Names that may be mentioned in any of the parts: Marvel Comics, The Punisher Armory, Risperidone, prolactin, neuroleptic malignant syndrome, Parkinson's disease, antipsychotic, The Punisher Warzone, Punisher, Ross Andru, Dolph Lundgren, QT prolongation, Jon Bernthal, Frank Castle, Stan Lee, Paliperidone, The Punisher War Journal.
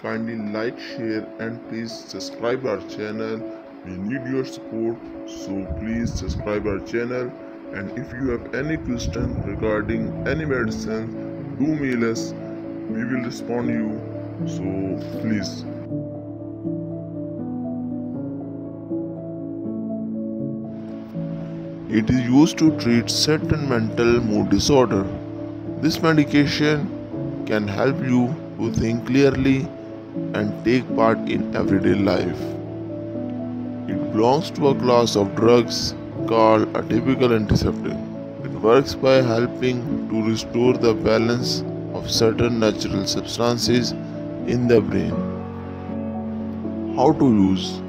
Kindly like, share and please subscribe our channel. We need your support, so please subscribe our channel. And if you have any question regarding any medicine, do mail us. We will respond you, so please. It is used to treat certain mental mood disorder. This medication can help you to think clearly and take part in everyday life. It belongs to a class of drugs called atypical antipsychotic. It works by helping to restore the balance of certain natural substances in the brain. How to use?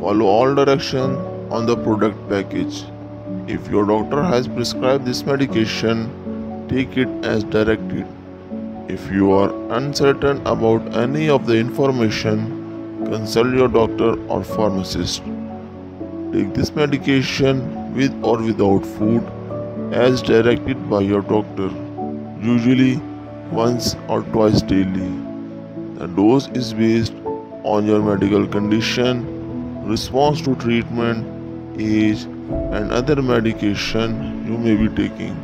Follow all directions on the product package. If your doctor has prescribed this medication, take it as directed. If you are uncertain about any of the information, consult your doctor or pharmacist. Take this medication with or without food as directed by your doctor, usually once or twice daily. The dose is based on your medical condition, response to treatment, age and other medication you may be taking.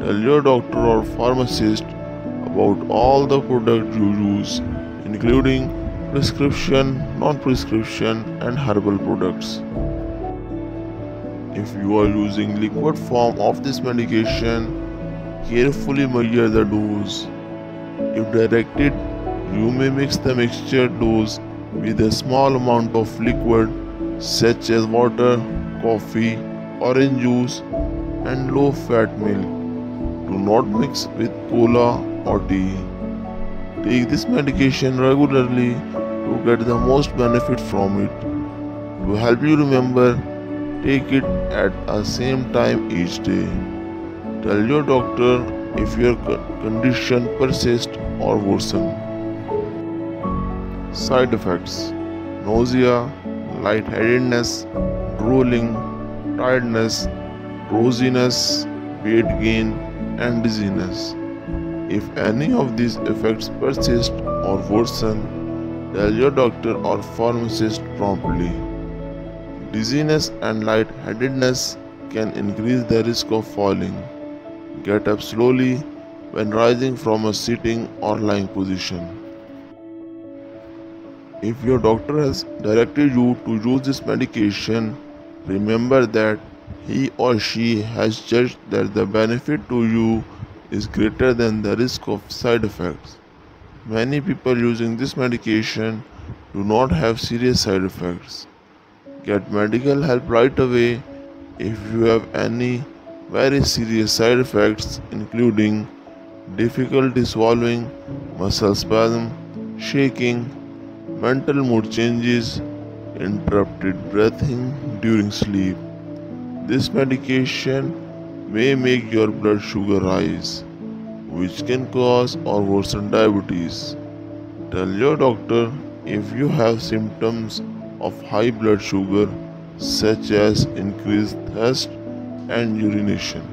Tell your doctor or pharmacist about all the products you use, including prescription, non-prescription and herbal products. If you are using liquid form of this medication, carefully measure the dose. If directed, you may mix the mixture dose with a small amount of liquid such as water, coffee, orange juice and low-fat milk. Do not mix with cola or tea. Take this medication regularly to get the most benefit from it. To help you remember, take it at the same time each day. Tell your doctor if your condition persists or worsens. Side effects: nausea, lightheadedness, drooling, tiredness, drowsiness, weight gain, and dizziness. If any of these effects persist or worsen, tell your doctor or pharmacist promptly. Dizziness and lightheadedness can increase the risk of falling. Get up slowly when rising from a sitting or lying position. If your doctor has directed you to use this medication, remember that he or she has judged that the benefit to you is greater than the risk of side effects. Many people using this medication do not have serious side effects. Get medical help right away if you have any very serious side effects, including difficulty swallowing, muscle spasm, shaking, mental mood changes, interrupted breathing during sleep. This medication may make your blood sugar rise, which can cause or worsen diabetes. Tell your doctor if you have symptoms of high blood sugar, such as increased thirst and urination.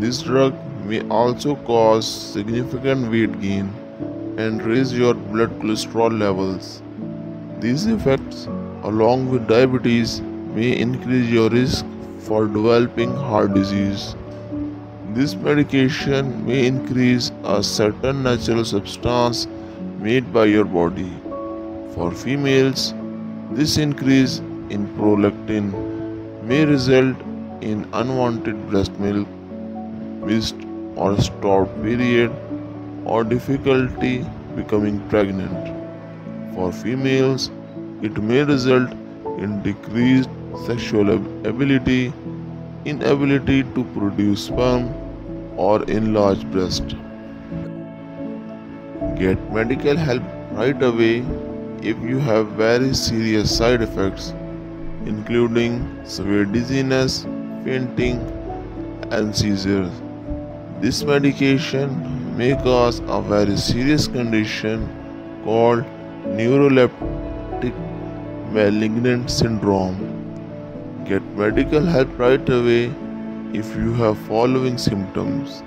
This drug may also cause significant weight gain and raise your blood cholesterol levels. These effects, along with diabetes, may increase your risk for developing heart disease. This medication may increase a certain natural substance made by your body. For females, this increase in prolactin may result in unwanted breast milk, missed or stopped period, or difficulty becoming pregnant. For females, it may result in decreased sexual ability, inability to produce sperm, or enlarged breast. Get medical help right away if you have very serious side effects, including severe dizziness, fainting, and seizures. This medication may cause a very serious condition called neuroleptic malignant syndrome. Get medical help right away if you have following symptoms: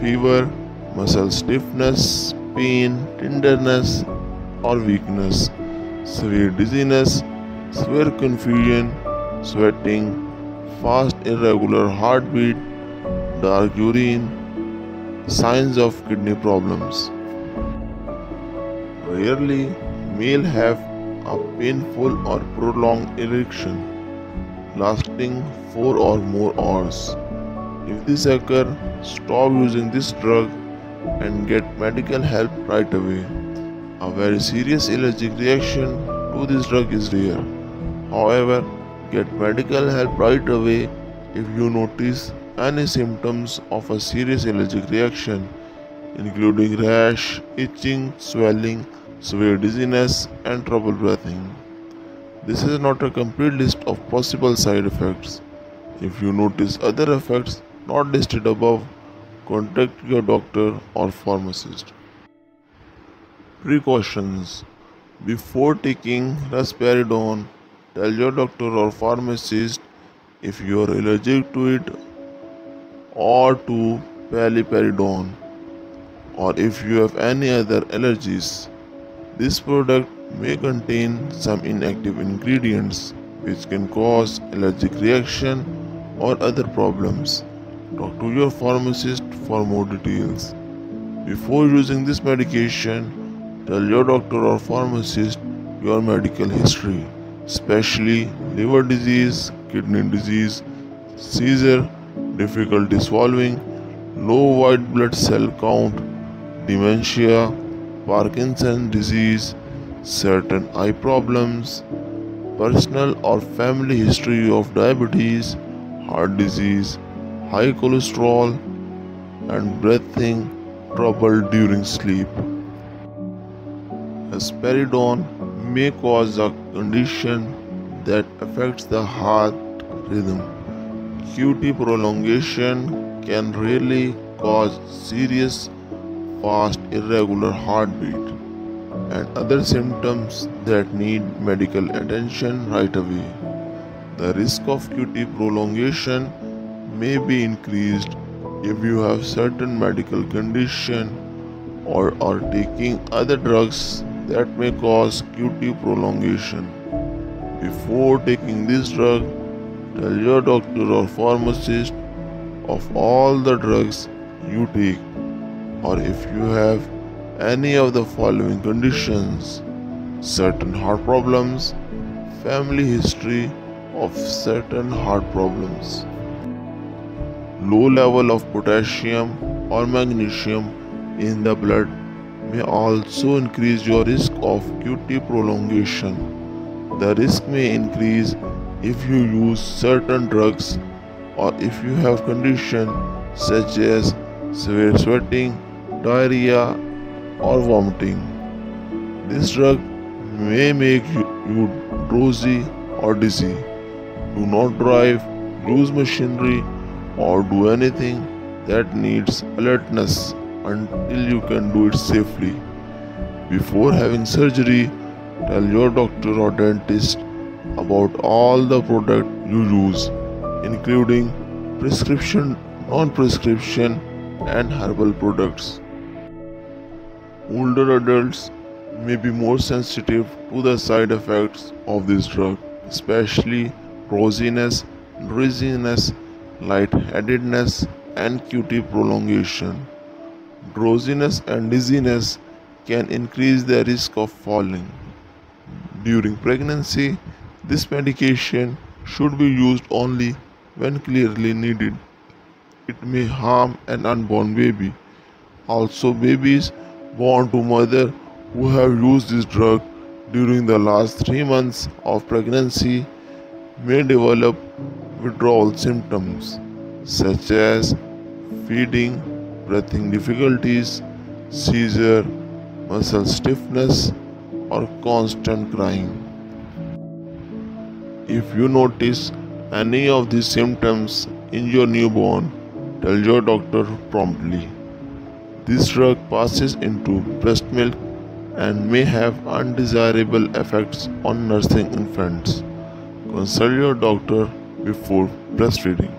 fever, muscle stiffness, pain, tenderness or weakness, severe dizziness, severe confusion, sweating, fast irregular heartbeat, dark urine, signs of kidney problems. Rarely, male have a painful or prolonged erection lasting 4 or more hours. If this occurs, stop using this drug and get medical help right away. A very serious allergic reaction to this drug is rare. However, get medical help right away if you notice any symptoms of a serious allergic reaction, including rash, itching, swelling, severe dizziness, and trouble breathing. This is not a complete list of possible side effects. If you notice other effects not listed above, contact your doctor or pharmacist. Precautions. Before taking risperidone, tell your doctor or pharmacist if you are allergic to it or to paliperidone, or if you have any other allergies. This product may contain some inactive ingredients which can cause allergic reaction or other problems. Talk to your pharmacist for more details. Before using this medication, tell your doctor or pharmacist your medical history, especially liver disease, kidney disease, seizure, difficulty swallowing, low white blood cell count, dementia, Parkinson's disease, certain eye problems, personal or family history of diabetes, heart disease, high cholesterol, and breathing trouble during sleep. Risperidone may cause a condition that affects the heart rhythm. QT prolongation can really cause serious, fast, irregular heartbeat and other symptoms that need medical attention right away. The risk of QT prolongation may be increased if you have certain medical condition or are taking other drugs that may cause QT prolongation. Before taking this drug, tell your doctor or pharmacist of all the drugs you take, or if you have any of the following conditions: certain heart problems, family history of certain heart problems. Low level of potassium or magnesium in the blood may also increase your risk of QT prolongation. The risk may increase if you use certain drugs or if you have conditions such as severe sweating, diarrhea, or vomiting. This drug may make you drowsy or dizzy. Do not drive, use machinery, or do anything that needs alertness until you can do it safely. Before having surgery, tell your doctor or dentist about all the products you use, including prescription, non-prescription, and herbal products. Older adults may be more sensitive to the side effects of this drug, especially rosiness, dizziness, lightheadedness, and QT prolongation. Drowsiness and dizziness can increase the risk of falling. During pregnancy, this medication should be used only when clearly needed. It may harm an unborn baby. Also, babies born to mothers who have used this drug during the last 3 months of pregnancy may develop withdrawal symptoms such as feeding, breathing difficulties, seizure, muscle stiffness, or constant crying. If you notice any of these symptoms in your newborn, tell your doctor promptly. This drug passes into breast milk and may have undesirable effects on nursing infants. Consult your doctor before breastfeeding.